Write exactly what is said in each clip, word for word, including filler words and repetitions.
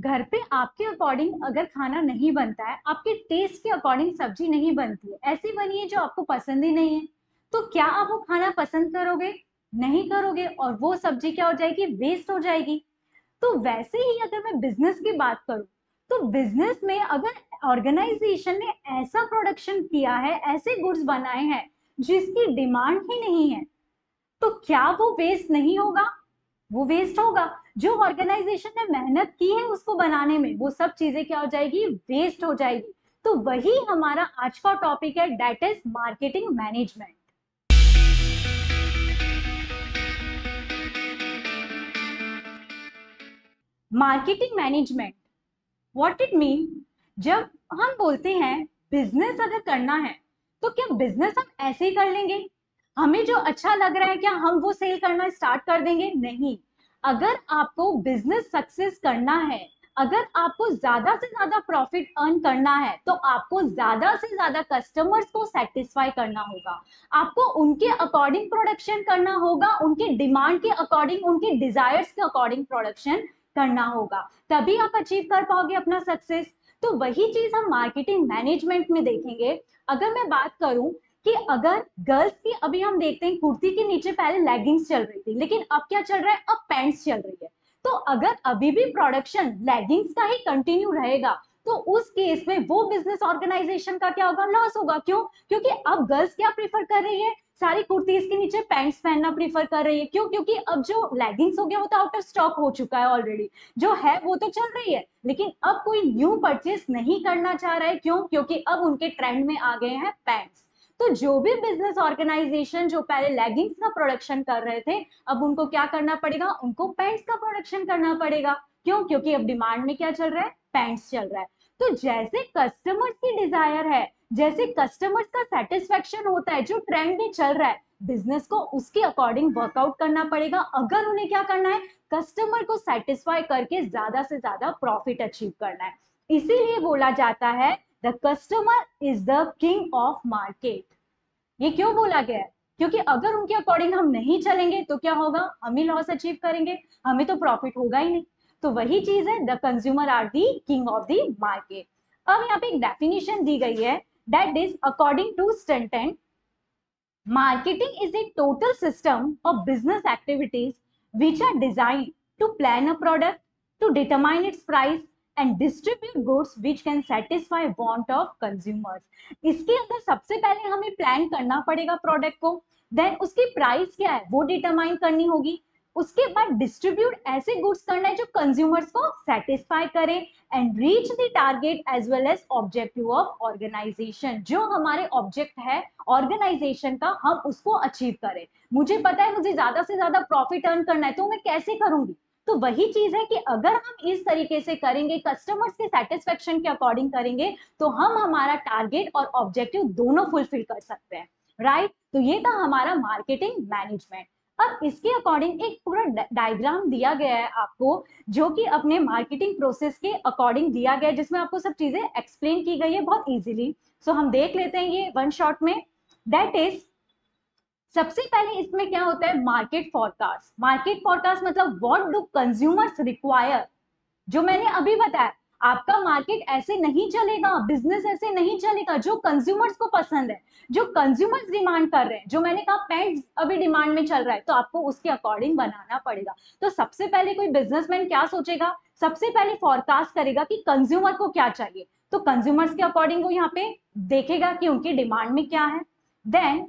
घर पे आपके अकॉर्डिंग अगर खाना नहीं बनता है, आपके टेस्ट के अकॉर्डिंग सब्जी नहीं बनती है, ऐसी बनी है जो आपको पसंद ही नहीं है, तो क्या आप वो खाना पसंद करोगे? नहीं करोगे, और वो सब्जी क्या हो जाएगी? वेस्ट हो जाएगी। तो वैसे ही अगर मैं बिजनेस की बात करूँ तो बिजनेस में अगर ऑर्गेनाइजेशन ने ऐसा प्रोडक्शन किया है, ऐसे गुड्स बनाए हैं जिसकी डिमांड ही नहीं है, तो क्या वो वेस्ट नहीं होगा? वो वेस्ट होगा। जो ऑर्गेनाइजेशन ने मेहनत की है उसको बनाने में, वो सब चीजें क्या हो जाएगी? वेस्ट हो जाएगी। तो वही हमारा आज का टॉपिक है, that is marketing management. Marketing management, what it mean? जब हम बोलते हैं बिजनेस अगर करना है तो क्या बिजनेस हम ऐसे ही कर लेंगे, हमें जो अच्छा लग रहा है क्या हम वो सेल करना स्टार्ट कर देंगे? नहीं। अगर आपको बिजनेस सक्सेस करना है, अगर आपको ज्यादा से ज्यादा प्रॉफिट अर्न करना है, तो आपको ज्यादा से ज्यादा कस्टमर्स को सेटिस्फाई करना होगा, आपको उनके अकॉर्डिंग प्रोडक्शन करना होगा, उनके डिमांड के अकॉर्डिंग, उनके डिजायर्स के अकॉर्डिंग प्रोडक्शन करना होगा, तभी आप अचीव कर पाओगे अपना सक्सेस। तो वही चीज हम मार्केटिंग मैनेजमेंट में देखेंगे। अगर मैं बात करूं कि अगर गर्ल्स की, अभी हम देखते हैं कुर्ती के नीचे पहले लेगिंग्स चल रही थी, लेकिन अब क्या चल रहा है? अब पैंट्स चल रही है। तो अगर अभी भी प्रोडक्शन लेगिंग्स का ही कंटिन्यू रहेगा तो उस केस में वो बिजनेस ऑर्गेनाइजेशन का क्या होगा? लॉस होगा। क्यों? क्योंकि अब गर्ल्स क्या प्रीफर कर रही है? सारी कुर्तीज के नीचे पैंट्स पहनना प्रीफर कर रही है। क्यों? क्योंकि अब जो लेगिंग्स हो गया वो तो आउट ऑफ स्टॉक हो चुका है ऑलरेडी, जो है वो तो चल रही है, लेकिन अब कोई न्यू परचेस नहीं करना चाह रहा है। क्यों? क्योंकि अब उनके ट्रेंड में आ गए हैं पैंट्स। तो जो भी बिजनेस ऑर्गेनाइजेशन जो पहले लेगिंग्स का प्रोडक्शन कर रहे थे, अब उनको क्या करना पड़ेगा? उनको पैंट्स का प्रोडक्शन करना पड़ेगा। क्यों? क्योंकि अब डिमांड में क्या चल रहा है? पैंट्स चल रहा है। तो जैसे कस्टमर्स की डिजायर है, जैसे कस्टमर्स का सेटिस्फेक्शन होता है, जो ट्रेंड में चल रहा है, बिजनेस को उसके अकॉर्डिंग वर्कआउट करना पड़ेगा। अगर उन्हें क्या करना है? कस्टमर को सेटिस्फाई करके ज्यादा से ज्यादा प्रॉफिट अचीव करना है। इसीलिए बोला जाता है The customer is the king of market। ये क्यों बोला गया है? क्योंकि अगर उनके अकॉर्डिंग हम नहीं चलेंगे तो क्या होगा? हम ही लॉस अचीव करेंगे, हमें तो प्रॉफिट होगा ही नहीं। तो वही चीज है, the consumer are the king of the market. अब यहाँ पे एक डेफिनेशन दी गई है, that is according to Stanton, marketing is a total system of business activities which are design to plan a product, to determine its price and distribute goods which can satisfy want of consumers। इसके अंदर सबसे पहले हमें plan करना पड़ेगा product को, then उसकी price क्या है वो डिटरमाइन करनी होगी, उसके बाद डिस्ट्रीब्यूट ऐसे गुड्स करना है जो कंज्यूमर्स को सेटिस्फाई करे, and reach the target as well as objective of organisation. जो हमारे ऑब्जेक्ट है ऑर्गेनाइजेशन का, हम उसको अचीव करें। मुझे पता है मुझे ज्यादा से ज्यादा प्रॉफिट अर्न करना है, तो मैं कैसे करूंगी? तो वही चीज है कि अगर हम इस तरीके से करेंगे, कस्टमर्स के सेटिस्फेक्शन के अकॉर्डिंग करेंगे, तो हम हमारा टारगेट और ऑब्जेक्टिव दोनों फुलफिल कर सकते हैं, राइट? तो ये था हमारा मार्केटिंग मैनेजमेंट। अब इसके अकॉर्डिंग एक पूरा डायग्राम दिया गया है आपको, जो कि अपने मार्केटिंग प्रोसेस के अकॉर्डिंग दिया गया है, जिसमें आपको सब चीजें एक्सप्लेन की गई है बहुत ईजिली। सो हम देख लेते हैं ये वन शॉट में। दैट इज सबसे पहले इसमें क्या होता है? Market forecast. मार्केट फोरकास्ट मतलब व्हाट डू कंज्यूमर्स रिक्वायर। जो मैंने अभी बताया, आपका मार्केट ऐसे नहीं चलेगा, बिजनेस ऐसे नहीं चलेगा। जो कंज्यूमर्स को पसंद है, जो कंज्यूमर्स डिमांड कर रहे हैं, जो मैंने कहा पैंट्स अभी डिमांड में चल रहा है, तो आपको उसके अकॉर्डिंग बनाना पड़ेगा। तो सबसे पहले कोई बिजनेसमैन क्या सोचेगा? सबसे पहले फोरकास्ट करेगा कि कंज्यूमर को क्या चाहिए। तो कंज्यूमर्स के अकॉर्डिंग वो यहाँ पे देखेगा कि उनकी डिमांड में क्या है। देन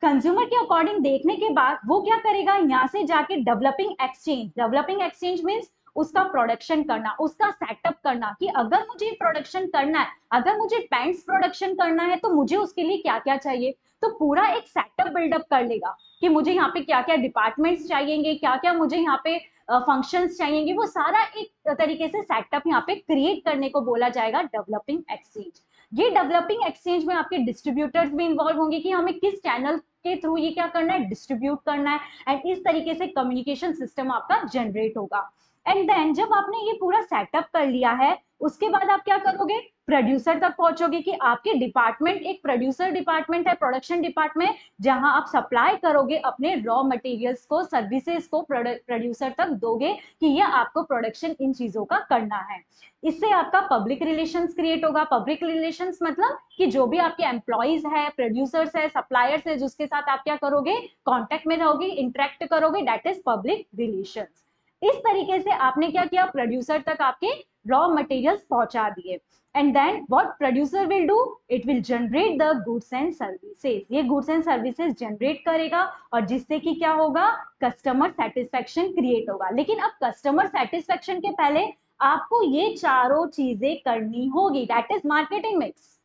कंज्यूमर के अकॉर्डिंग देखने के बाद वो क्या करेगा? यहाँ से जाके developing exchange, developing exchange means उसका प्रोडक्शन करना, उसका सेटअप करना कि अगर मुझे प्रोडक्शन करना है, अगर मुझे पैंट्स प्रोडक्शन करना है तो मुझे उसके लिए क्या क्या चाहिए। तो पूरा एक सेटअप बिल्डअप कर लेगा कि मुझे यहाँ पे क्या क्या डिपार्टमेंट्स चाहिएंगे, क्या क्या मुझे यहाँ पे फंक्शंस चाहिएंगे, वो सारा एक तरीके से सेटअप यहाँ पे क्रिएट करने को बोला जाएगा डेवलपिंग एक्सचेंज। ये डेवलपिंग एक्सचेंज में आपके डिस्ट्रीब्यूटर्स भी इन्वॉल्व होंगे कि हमें किस चैनल के थ्रू ये क्या करना है, डिस्ट्रीब्यूट करना है, एंड इस तरीके से कम्युनिकेशन सिस्टम आपका जनरेट होगा। एंड देन जब आपने ये पूरा सेटअप कर लिया है, उसके बाद आप क्या करोगे, प्रोड्यूसर तक पहुंचोगे कि आपके डिपार्टमेंट एक प्रोड्यूसर डिपार्टमेंट है, प्रोडक्शन डिपार्टमेंट, जहां आप सप्लाई करोगे अपने रॉ मटेरियल्स को, सर्विसेज को प्रोड्यूसर तक दोगे कि ये आपको प्रोडक्शन इन चीजों का करना है। इससे आपका पब्लिक रिलेशंस क्रिएट होगा। पब्लिक रिलेशंस मतलब कि जो भी आपके एम्प्लॉइज है, प्रोड्यूसर्स है, सप्लायर्स है, जिसके साथ आप क्या करोगे, कॉन्टेक्ट में रहोगे, इंटरेक्ट करोगे, दैट इज पब्लिक रिलेशंस। इस तरीके से आपने क्या किया, प्रोड्यूसर तक आपके रॉ मटेरियल्स पहुंचा दिए। And then what producer will do, it will generate the goods and services. ये गुड्स एंड सर्विसेज जनरेट करेगा और जिससे कि क्या होगा, कस्टमर सेटिस्फेक्शन क्रिएट होगा। लेकिन अब कस्टमर सेटिस्फेक्शन के पहले आपको ये चारों चीजें करनी होगी, that is marketing mix.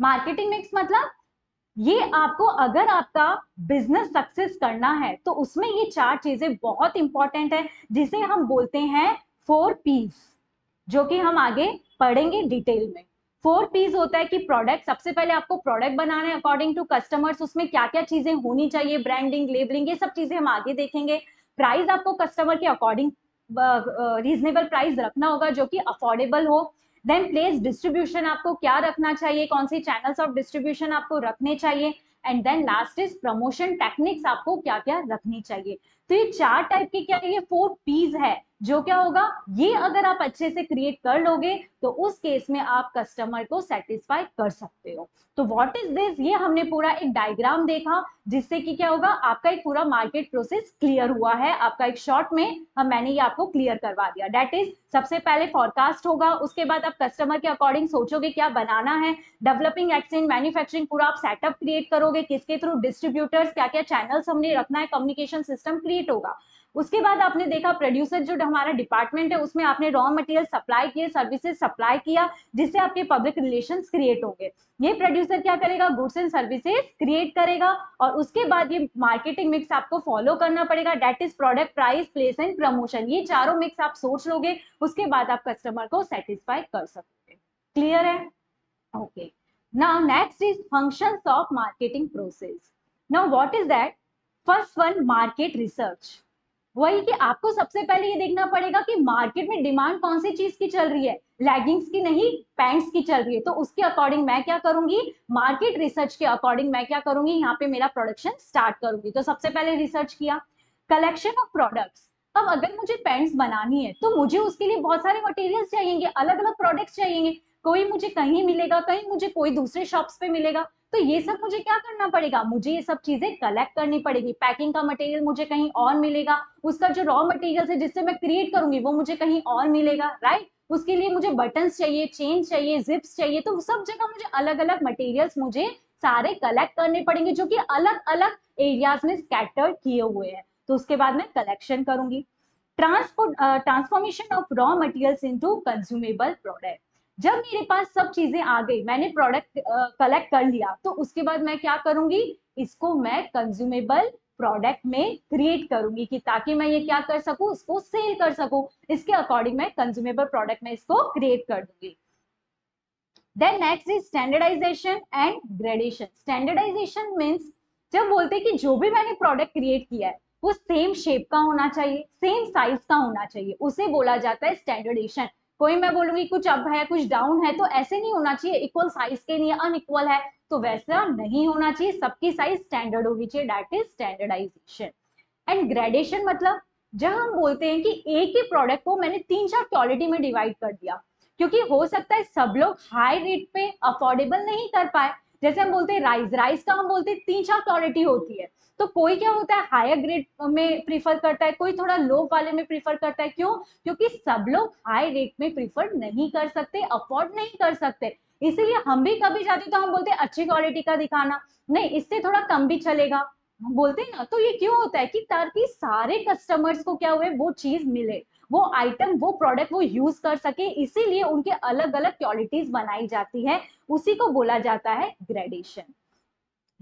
Marketing mix मतलब ये आपको, अगर आपका बिजनेस सक्सेस करना है तो उसमें ये चार चीजें बहुत इंपॉर्टेंट है, जिसे हम बोलते हैं फोर पीस, जो कि हम आगे पढ़ेंगे डिटेल में। फोर पीस होता है कि प्रोडक्ट, सबसे पहले आपको प्रोडक्ट बनाना है अकॉर्डिंग टू कस्टमर्स, उसमें क्या क्या चीजें होनी चाहिए, ब्रांडिंग, लेबलिंग, ये सब चीजें हम आगे देखेंगे। प्राइस आपको कस्टमर के अकॉर्डिंग रीजनेबल प्राइस रखना होगा जो कि अफोर्डेबल हो। देन प्लेस डिस्ट्रीब्यूशन, आपको क्या रखना चाहिए, कौन से चैनल्स ऑफ डिस्ट्रीब्यूशन आपको रखने चाहिए। And then last is promotion techniques, आपको क्या क्या रखनी चाहिए। तो ये चार टाइप के क्या है, ये फोर पीस है, जो क्या होगा, ये अगर आप अच्छे से क्रिएट कर लोगे तो उस केस में आप कस्टमर को सेटिस्फाई कर सकते हो। तो व्हाट इज दिस, ये हमने पूरा एक डायग्राम देखा, जिससे कि क्या होगा, आपका एक पूरा मार्केट प्रोसेस क्लियर हुआ है। आपका एक शॉर्ट में हम मैंने ये आपको क्लियर करवा दिया। दैट इज सबसे पहले फॉरकास्ट होगा, उसके बाद आप कस्टमर के अकॉर्डिंग सोचोगे क्या बनाना है, डेवलपिंग, एक्सचेंज, मैन्युफैक्चरिंग, पूरा आप सेटअप क्रिएट करोगे, किसके थ्रू, डिस्ट्रीब्यूटर्स, क्या क्या चैनल्स हमने रखना है, कम्युनिकेशन सिस्टम क्रिएट होगा। उसके बाद आपने देखा प्रोड्यूसर, जो हमारा डिपार्टमेंट है, उसमें आपने रॉ मटेरियल सप्लाई किए, सर्विसेज सप्लाई किया, जिससे आपके पब्लिक रिलेशंस क्रिएट होंगे। ये प्रोड्यूसर क्या करेगा, गुड्स एंड सर्विसेज क्रिएट करेगा। और उसके बाद ये मार्केटिंग मिक्स आपको फॉलो करना पड़ेगा, that is product, price, place and promotion. ये चारों मिक्स आप सोच लोगे, उसके बाद आप कस्टमर को सेटिस्फाई कर सकते हैं। क्लियर है? Okay, now next is functions of marketing process. Now what is that? First one, market research. वही कि आपको सबसे पहले ये देखना पड़ेगा कि मार्केट में डिमांड कौन सी चीज की चल रही है, लेगिंग्स की नहीं, पैंट्स की चल रही है। तो उसके अकॉर्डिंग मैं क्या करूंगी, मार्केट रिसर्च के अकॉर्डिंग मैं क्या करूंगी, यहाँ पे मेरा प्रोडक्शन स्टार्ट करूंगी। तो सबसे पहले रिसर्च किया, कलेक्शन ऑफ प्रोडक्ट्स। अब अगर मुझे पैंट्स बनानी है तो मुझे उसके लिए बहुत सारे मटेरियल्स चाहिए, अलग अलग प्रोडक्ट्स चाहिए, कोई मुझे कहीं मिलेगा, कहीं मुझे कोई दूसरे शॉप्स पे मिलेगा। तो ये सब मुझे क्या करना पड़ेगा, मुझे ये सब चीजें कलेक्ट करनी पड़ेगी। पैकिंग का मटेरियल मुझे कहीं और मिलेगा, उसका जो रॉ मटेरियल है जिससे मैं क्रिएट करूंगी वो मुझे कहीं और मिलेगा, राइट। उसके लिए मुझे बटन्स चाहिए, चेन चाहिए, जिप्स चाहिए। तो सब जगह मुझे अलग अलग मटेरियल्स मुझे सारे कलेक्ट करने पड़ेंगे, जो कि अलग अलग एरियाज में स्कैटर्ड किए हुए हैं। तो उसके बाद मैं कलेक्शन करूंगी। Transport transformation of raw materials into consumable product. जब मेरे पास सब चीजें आ गई, मैंने प्रोडक्ट कलेक्ट कर लिया, तो उसके बाद मैं क्या करूंगी, इसको मैं कंज्यूमेबल प्रोडक्ट में क्रिएट करूंगी कि ताकि मैं ये क्या कर सकूं, इसको सेल कर सकूं। इसके अकॉर्डिंग मैं कंज्यूमेबल प्रोडक्ट में इसको क्रिएट कर दूंगी। Then next is standardisation and gradation. Standardisation means, जब बोलते हैं कि जो भी मैंने प्रोडक्ट क्रिएट किया है वो सेम शेप का होना चाहिए, सेम साइज का होना चाहिए, उसे बोला जाता है स्टैंडर्डाइजेशन। कोई मैं बोलूंगी कुछ अप है, कुछ डाउन है, तो ऐसे नहीं होना चाहिए, इक्वल साइज के लिए अनइक्वल है तो वैसा नहीं होना चाहिए, सबकी साइज स्टैंडर्ड होनी चाहिए, that is standardisation. And gradation मतलब जब हम बोलते हैं कि एक ही प्रोडक्ट को मैंने तीन चार क्वालिटी में डिवाइड कर दिया, क्योंकि हो सकता है सब लोग हाई रेट पे अफोर्डेबल नहीं कर पाए। जैसे हम बोलते हैं राइस, राइस का हम बोलते हैं तीन चार क्वालिटी होती है, तो कोई क्या होता है हायर ग्रेड में प्रीफर करता है, कोई थोड़ा लो वाले में प्रीफर करता है। क्यों? क्योंकि सब लोग हाई रेट में प्रीफर नहीं कर सकते, अफोर्ड नहीं कर सकते। इसीलिए हम भी कभी जाते तो हम बोलते हैं अच्छी क्वालिटी का दिखाना, नहीं इससे थोड़ा कम भी चलेगा, हम बोलते हैं ना। तो ये क्यों होता है कि ताकि सारे कस्टमर्स को क्या हुए, वो चीज मिले, वो आइटम, वो प्रोडक्ट वो यूज कर सके, इसीलिए उनके अलग अलग क्वालिटीज बनाई जाती है, उसी को बोला जाता है gradation.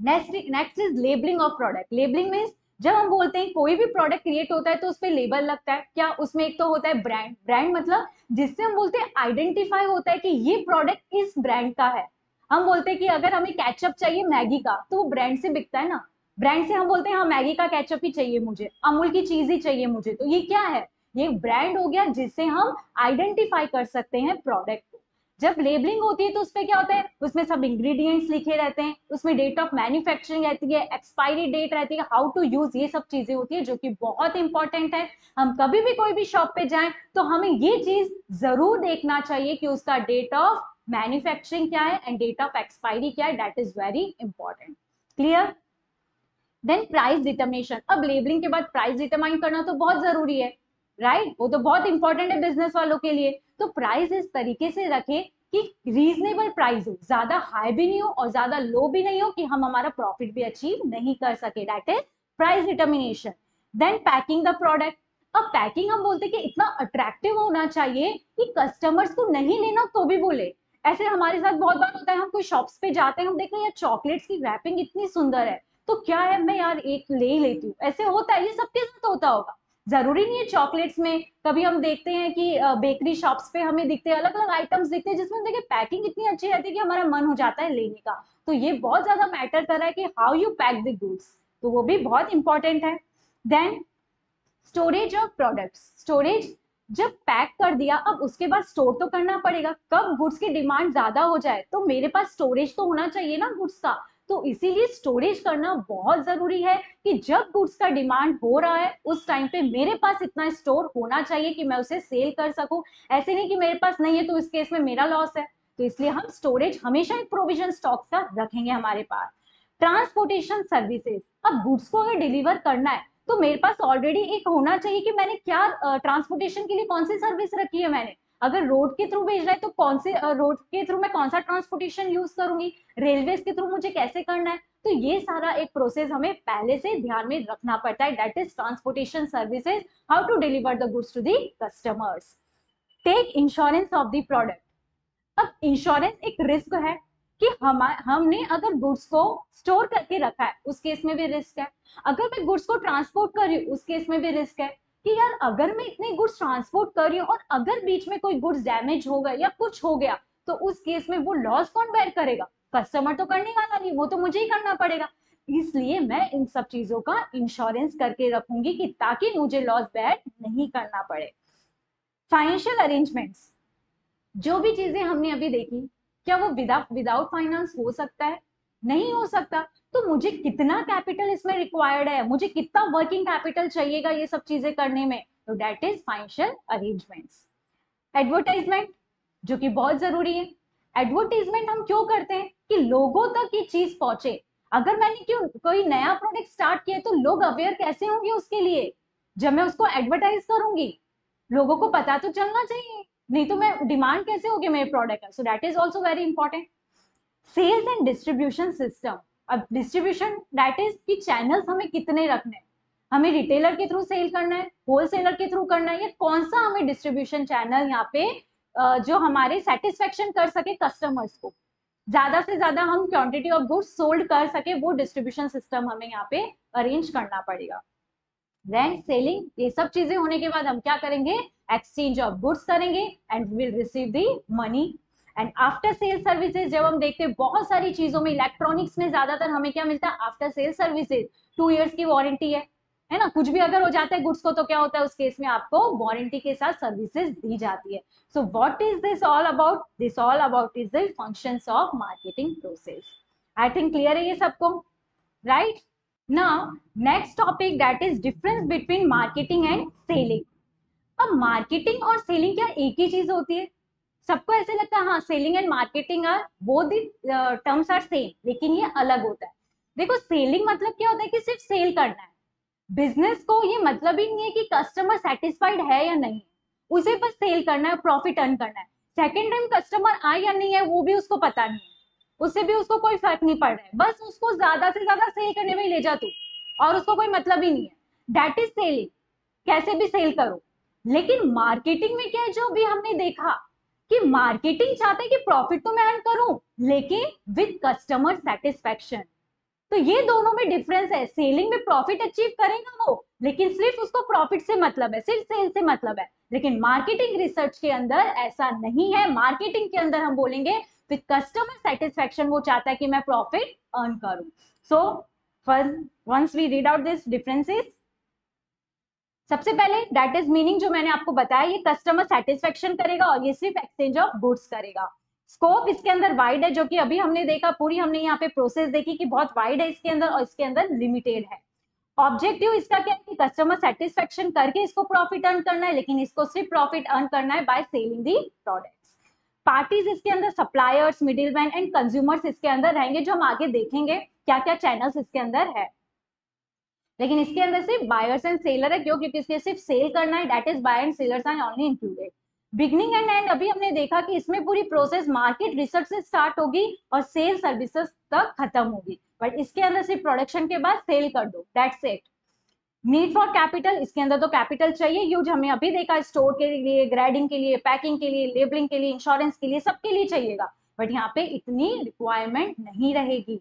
Next next is labelling of product. Labelling means जब हम बोलते हैं कोई भी प्रोडक्ट क्रिएट होता है तो उस पर लेबल लगता है, क्या उसमें एक तो होता है ब्रांड। ब्रांड मतलब जिससे हम बोलते हैं आइडेंटिफाई होता है कि ये प्रोडक्ट इस ब्रांड का है। हम बोलते हैं कि अगर हमें कैचअप चाहिए मैगी का, तो वो ब्रांड से बिकता है ना, ब्रांड से हम बोलते हैं हाँ मैगी का कैचअप ही चाहिए मुझे, अमूल की चीज ही चाहिए मुझे। तो ये क्या है, ये ब्रांड हो गया जिससे हम आइडेंटिफाई कर सकते हैं प्रोडक्ट। जब लेबलिंग होती है तो उसपे क्या होता है, उसमें सब इंग्रेडिएंट्स लिखे रहते हैं, उसमें डेट ऑफ मैन्युफैक्चरिंग रहती है, एक्सपायरी डेट रहती है, हाउ टू यूज, ये सब चीजें होती है जो कि बहुत इंपॉर्टेंट है। हम कभी भी कोई भी शॉप पे जाएं तो हमें ये चीज जरूर देखना चाहिए कि उसका डेट ऑफ मैन्युफैक्चरिंग क्या है एंड डेट ऑफ एक्सपायरी क्या है, that is very important. Clear? Then price determination. अब लेबलिंग के बाद प्राइस डिटरमाइन करना तो बहुत जरूरी है, राइट right? वो तो बहुत इंपॉर्टेंट है बिजनेस वालों के लिए। तो प्राइस इस तरीके से रखें कि रीजनेबल प्राइस हो, ज्यादा हाई भी नहीं हो और ज्यादा लो भी नहीं हो कि हम हमारा प्रॉफिट भी अचीव नहीं कर सके, that is price determination. Then packing the product. अब पैकिंग हम बोलते हैं कि इतना अट्रैक्टिव होना चाहिए कि कस्टमर्स को नहीं लेना तो भी बोले। ऐसे हमारे साथ बहुत बार होता है, हम कोई शॉप्स पे जाते हैं, हम देखते हैं यार चॉकलेट्स की रैपिंग इतनी सुंदर है तो क्या है मैं यार एक ले ही लेती हूँ। ऐसे होता है, ये सबके साथ होता होगा, जरूरी नहीं है चॉकलेट्स में। कभी हम देखते हैं कि बेकरी शॉप्स पे हमें दिखते हैं अलग अलग आइटम्स दिखते हैं जिसमें देखिए पैकिंग इतनी अच्छी रहती है कि हमारा मन हो जाता है लेने का। तो ये बहुत ज्यादा मैटर कर रहा है कि how you pack the goods, तो वो भी बहुत इंपॉर्टेंट है। Then storage of products. Storage जब पैक कर दिया अब उसके बाद स्टोर तो करना पड़ेगा, कब गुड्स की डिमांड ज्यादा हो जाए तो मेरे पास स्टोरेज तो होना चाहिए ना गुड्स का, तो इसीलिए स्टोरेज करना बहुत जरूरी है कि जब गुड्स का डिमांड हो रहा है उस टाइम पे मेरे पास इतना स्टोर होना चाहिए कि मैं उसे सेल कर सकूं। ऐसे नहीं कि मेरे पास नहीं है तो इस केस में मेरा लॉस है, तो इसलिए हम स्टोरेज हमेशा एक प्रोविजन स्टॉक का रखेंगे हमारे पास। Transportation services. अब गुड्स को अगर डिलीवर करना है तो मेरे पास ऑलरेडी एक होना चाहिए कि मैंने क्या ट्रांसपोर्टेशन के लिए कौन सी सर्विस रखी है। मैंने अगर रोड के थ्रू भेजना है तो कौन से रोड के थ्रू मैं कौन सा ट्रांसपोर्टेशन यूज करूंगी, रेलवेज के थ्रू मुझे कैसे करना है, तो ये सारा एक प्रोसेस हमें पहले से ध्यान में रखना पड़ता है, that is transportation services, how to deliver the goods to the customers. Take insurance of the product. अब इंश्योरेंस एक रिस्क है कि हम हमने अगर गुड्स को स्टोर करके रखा है उस केस में भी रिस्क है, अगर मैं गुड्स को ट्रांसपोर्ट कर रही हूँ उस केस में भी रिस्क है कि यार अगर मैं इतने गुड्स ट्रांसपोर्ट कर रही हूँ और अगर बीच में कोई गुड्स डैमेज हो गए या कुछ हो गया तो उस केस में वो लॉस कौन बेयर करेगा, कस्टमर तो करने वाला नहीं, वो तो मुझे ही करना पड़ेगा। इसलिए मैं इन सब चीजों का इंश्योरेंस करके रखूंगी कि ताकि मुझे लॉस बेयर नहीं करना पड़े। Financial arrangements. जो भी चीजें हमने अभी देखी क्या वो विदाउट विदाउट फाइनेंस हो सकता है? नहीं हो सकता। तो मुझे कितना कैपिटल इसमें रिक्वायर्ड है, मुझे कितना वर्किंग कैपिटल चाहिएगा ये सब चीजें करने में, तो that is financial arrangements. Advertisement जो कि बहुत जरूरी है। एडवर्टाइजमेंट हम क्यों करते हैं कि लोगों तक ये चीज पहुंचे। अगर मैंने क्यों कोई नया प्रोडक्ट स्टार्ट किया तो लोग अवेयर कैसे होंगे उसके लिए, जब मैं उसको एडवर्टाइज करूंगी लोगों को पता तो चलना चाहिए, नहीं तो मैं डिमांड कैसे होगी मेरे प्रोडक्ट का, so that is also very important. Sales and distribution system. अब डिस्ट्रीब्यूशन दैट इज कि चैनल्स हमें कितने रखने हैं, हमें रिटेलर के थ्रू सेल करना है, होलसेलर के थ्रू करना है, या कौन सा हमें डिस्ट्रीब्यूशन चैनल यहाँ पे जो हमारे सेटिस्फेक्शन कर सके कस्टमर्स को, ज्यादा से ज्यादा हम क्वांटिटी ऑफ गुड्स सोल्ड कर सके, वो डिस्ट्रीब्यूशन सिस्टम हमें यहाँ पे अरेंज करना पड़ेगा। Then selling. ये सब चीजें होने के बाद हम क्या करेंगे, एक्सचेंज ऑफ गुड्स करेंगे and will receive the money. And after sale services. जब हम देखते हैं बहुत सारी चीजों में इलेक्ट्रॉनिक्स में ज्यादातर हमें क्या मिलता है, after sale services, two years की वारंटी है, है ना। कुछ भी अगर हो जाता है गुड्स को तो क्या होता है उस केस में आपको वारंटी के साथ सर्विसेज दी जाती है। So what is this all about? This all about is the functions of marketing process. I think clear है ये सबको, राइट ना। Next topic that is difference between marketing and selling. अब मार्केटिंग और सेलिंग क्या एक ही चीज होती है? सबको ऐसे लगता है हाँ selling and marketing are both the terms are same, लेकिन ये अलग होता है। देखो सेलिंग मतलब क्या होता है कि सिर्फ सेल करना है बिजनेस को, ये मतलब ही नहीं है कि कस्टमर सेटिस्फाइड है या नहीं, उसे बस सेल करना है, प्रॉफिट अर्न करना है। सेकेंड टाइम कस्टमर आए या नहीं है वो भी उसको पता नहीं है, उससे भी उसको कोई फर्क नहीं पड़ रहा है, बस उसको ज्यादा से ज्यादा सेल करने में ले जा तू, और उसको कोई मतलब ही नहीं है, दैट इज सेलिंग, कैसे भी सेल करो। लेकिन मार्केटिंग में क्या है, जो भी हमने देखा कि मार्केटिंग चाहते हैं कि प्रॉफिट तो मैं अर्न करूं लेकिन विद कस्टमर सेटिस्फेक्शन। तो ये दोनों में डिफरेंस है। सेलिंग में प्रॉफिट अचीव करेगा वो, लेकिन सिर्फ उसको प्रॉफिट से मतलब है, सिर्फ सेल से मतलब है। लेकिन मार्केटिंग रिसर्च के अंदर ऐसा नहीं है, मार्केटिंग के अंदर हम बोलेंगे विद कस्टमर सेटिस्फेक्शन, वो चाहता है कि मैं प्रॉफिट अर्न करूं। So first once we read out this differences, सबसे पहले दैट इज मीनिंग जो मैंने आपको बताया, ये कस्टमर सेटिस्फेक्शन करेगा और ये सिर्फ एक्सचेंज ऑफ गुड्स करेगा। स्कोप इसके अंदर वाइड है, जो कि अभी हमने देखा, पूरी हमने यहाँ पे प्रोसेस देखी कि बहुत वाइड है इसके अंदर और इसके अंदर लिमिटेड है। ऑब्जेक्टिव इसका क्या है कि कस्टमर सेटिस्फेक्शन करके इसको प्रॉफिट अर्न करना है, लेकिन इसको सिर्फ प्रॉफिट अर्न करना है by selling the products. Parties इसके अंदर सप्लायर्स, मिडिलमैन एंड कंज्यूमर्स इसके अंदर रहेंगे, जो हम आगे देखेंगे क्या क्या चैनल्स इसके अंदर है। लेकिन इसके अंदर सिर्फ बायर्स एंड सेलर है, क्यों? क्योंकि इसके सिर्फ सेल करना है, that is buyer and sellers are only included. Beginning and end अभी हमने देखा कि इसमें पूरी प्रोसेस मार्केट रिसर्च से स्टार्ट होगी और सेल सर्विसेज तक खत्म होगी, बट इसके अंदर सिर्फ प्रोडक्शन के बाद सेल कर दो, that's it. Need for capital, इसके अंदर तो कैपिटल चाहिए यूज, हमने अभी देखा स्टोर के लिए, ग्रेडिंग के लिए, पैकिंग के लिए, लेबलिंग के लिए, इंश्योरेंस के लिए, सबके लिए चाहिएगा, बट यहाँ पे इतनी रिक्वायरमेंट नहीं रहेगी।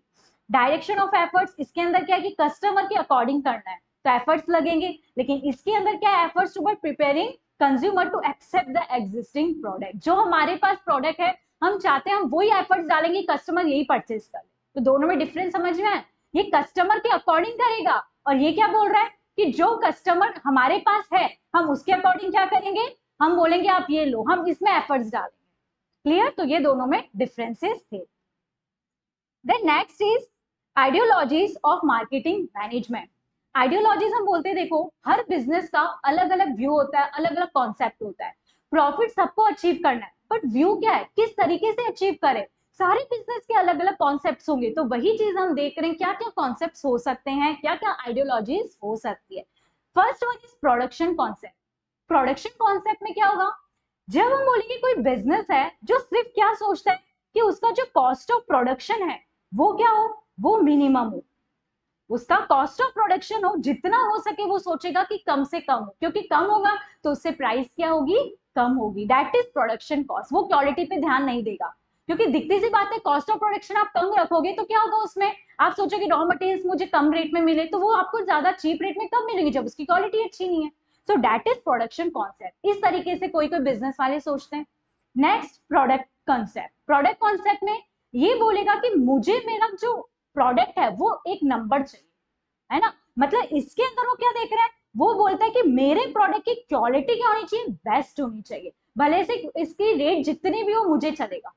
डायरेक्शन ऑफ एफर्ट्स, इसके अंदर क्या है कि कस्टमर के अकॉर्डिंग करना है तो एफर्ट्स लगेंगे, लेकिन इसके अंदर क्या है, efforts toward preparing consumer to accept the existing product. जो हमारे पास प्रोडक्ट है, हम चाहते हैं हम वही एफर्ट्स डालेंगे, कस्टमर यही परचेज कर ले, तो दोनों में डिफरेंस समझ में आए। ये कस्टमर के अकॉर्डिंग करेगा और ये क्या बोल रहा है कि जो कस्टमर हमारे पास है हम उसके अकॉर्डिंग क्या करेंगे, हम बोलेंगे आप ये लो, हम इसमें एफर्ट्स डालेंगे। क्लियर? तो ये दोनों में डिफरेंसेस थे। Then next is ideologies of marketing management. Ideologies हम बोलते हैं, देखो हर बिजनेस का अलग अलग व्यू होता है, अलग अलग कॉन्सेप्ट होता है। प्रॉफिट सबको अचीव करना है, बट व्यू क्या है, किस तरीके से अचीव करें, सारे बिजनेस के अलग अलग कॉन्सेप्ट्स होंगे। तो वही चीज हम देख रहे हैं, क्या क्या कॉन्सेप्ट्स हो सकते हैं, क्या क्या आइडियोलॉजीज हो सकती है। First one is production concept. Production concept में क्या होगा, जब हम बोलेंगे कोई बिजनेस है जो सिर्फ क्या सोचता है कि उसका जो कॉस्ट ऑफ प्रोडक्शन है वो क्या हो, वो मिनिमम हो, उसका कॉस्ट ऑफ प्रोडक्शन हो, जितना हो सके वो सोचेगा कि कम से कम हो, क्योंकि कम होगा तो उससे प्राइस क्या होगी, कम होगी, दैट इज प्रोडक्शन कॉस्ट। वो क्वालिटी पे ध्यान नहीं देगा, क्योंकि दिखती सी बात है कॉस्ट ऑफ प्रोडक्शन आप कम रखोगे तो क्या होगा, उसमें आप सोचोगे रॉ मटेरियल्स मुझे कम रेट में मिले, तो वो आपको ज्यादा चीप रेट में कब मिलेगी, जब उसकी क्वालिटी अच्छी नहीं है। So that is production concept. इस तरीके से कोई कोई बिजनेस वाले सोचते हैं। Next product concept. Product concept में ये बोलेगा कि मुझे मेरा जो प्रोडक्ट है वो एक नंबर चाहिए, है ना, मतलब इसके अंदर वो क्या देख रहा है, वो बोलता है कि मेरे प्रोडक्ट की क्वालिटी क्या होनी चाहिए, बेस्ट होनी चाहिए, भले से इसकी रेट जितनी भी हो मुझे चलेगा,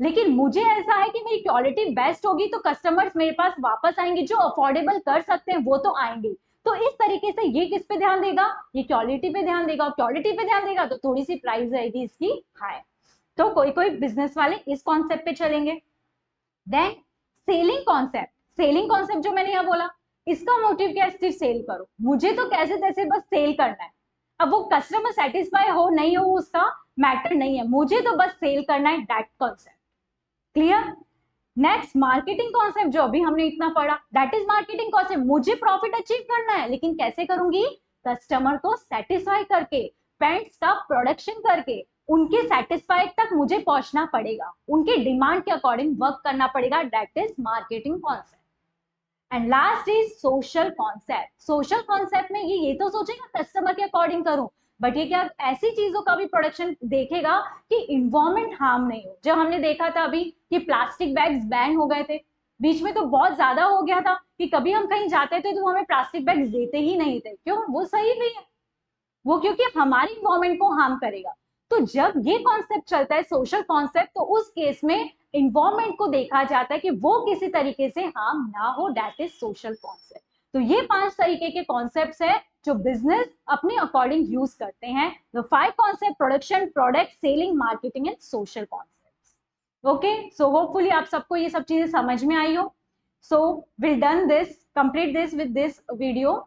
लेकिन मुझे ऐसा है कि मेरी क्वालिटी बेस्ट होगी तो कस्टमर्स मेरे पास वापस आएंगे, जो अफोर्डेबल कर सकते हैं वो तो आएंगे। तो इस तरीके से ये किस पे ध्यान देगा, ये क्वालिटी पे ध्यान देगा, और क्वालिटी पे ध्यान देगा तो थोड़ी सी प्राइस रहेगी इसकी हाई, तो कोई कोई बिजनेस वाले इस कॉन्सेप्ट पे चलेंगे। Then selling concept. Selling concept जो मैंने यहाँ बोला, इसका मोटिव क्या है, सिर्फ सेल करो, मुझे तो कैसे तैसे बस सेल करना है। अब वो कस्टमर सेटिस्फाई हो नहीं हो उसका मैटर नहीं है, मुझे तो बस सेल करना है, that concept. Clear? Next marketing concept, जो अभी हमने इतना पढ़ा, दैट इज मार्केटिंग कॉन्सेप्ट। मुझे प्रॉफिट अचीव करना है, लेकिन कैसे करूंगी, कस्टमर को सेटिस्फाई करके, पेंट्स का प्रोडक्शन करके, उनके सेटिस्फाइड तक मुझे पहुंचना पड़ेगा, उनके डिमांड के अकॉर्डिंग वर्क करना पड़ेगा, that is marketing concept. And last is social concept. Social concept में ये ये तो सोचेगा कस्टमर के अकॉर्डिंग करूं, बट ये क्या ऐसी चीजों का भी प्रोडक्शन देखेगा कि इन्वायरमेंट हार्म नहीं हो। जब हमने देखा था अभी कि प्लास्टिक बैग्स बैन हो गए थे, बीच में तो बहुत ज्यादा हो गया था कि कभी हम कहीं जाते थे तो हमें प्लास्टिक बैग्स देते ही नहीं थे, क्यों? वो सही भी है, वो क्योंकि हमारे इन्वायरमेंट को हार्म करेगा। तो जब ये कॉन्सेप्ट चलता है सोशल कॉन्सेप्ट, तो उस केस में इन्वायरमेंट को देखा जाता है कि वो किसी तरीके से हार्म ना हो, दैट इज सोशल कॉन्सेप्ट। तो ये पांच तरीके के कॉन्सेप्ट्स है जो बिजनेस अपने अकॉर्डिंग यूज करते हैं। The five concept, production, product, selling, marketing and social concepts. Okay, so hopefully आप सबको ये सब चीजें समझ में आई हो। So will done this, complete this with this video.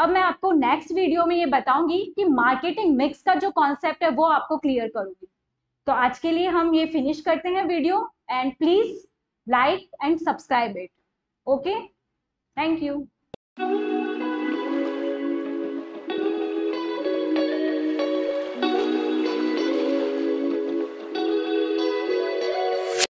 अब मैं आपको नेक्स्ट वीडियो में ये बताऊंगी कि मार्केटिंग मिक्स का जो कॉन्सेप्ट है वो आपको क्लियर करूंगी। तो आज के लिए हम ये फिनिश करते हैं video, and please like and subscribe it. Okay, thank you.